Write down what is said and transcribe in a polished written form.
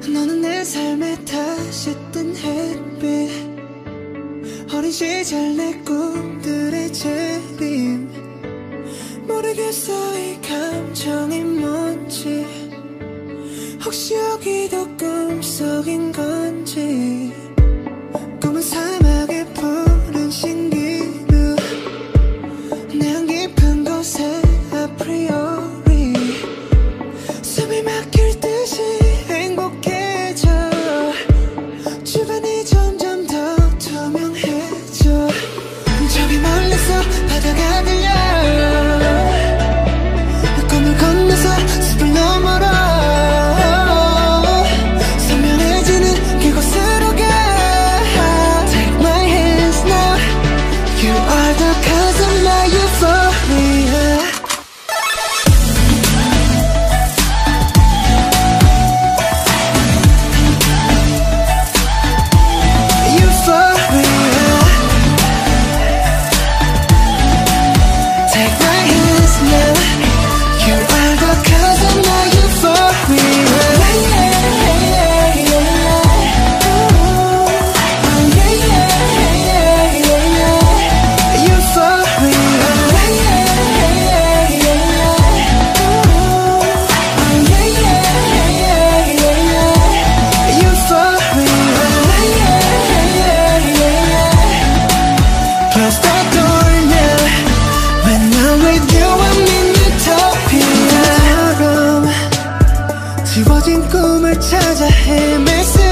너는 내 삶에 다시 뜬 햇빛, 어린 시절 내 꿈들의 재림. 모르겠어 이 감정이 뭔지, 혹시 여기도 꿈속인 건지. 꿈은 사막에 푸른 신기루, 내향 깊은 곳에 아프리오리 숨이 막힐 듯이 행복해져. 주변이 점점 더 투명해져. 저기 멀리서 바다가 들려. 꿈을 건너서 숲을 넘어라. 지워진 꿈을 찾아 헤매세.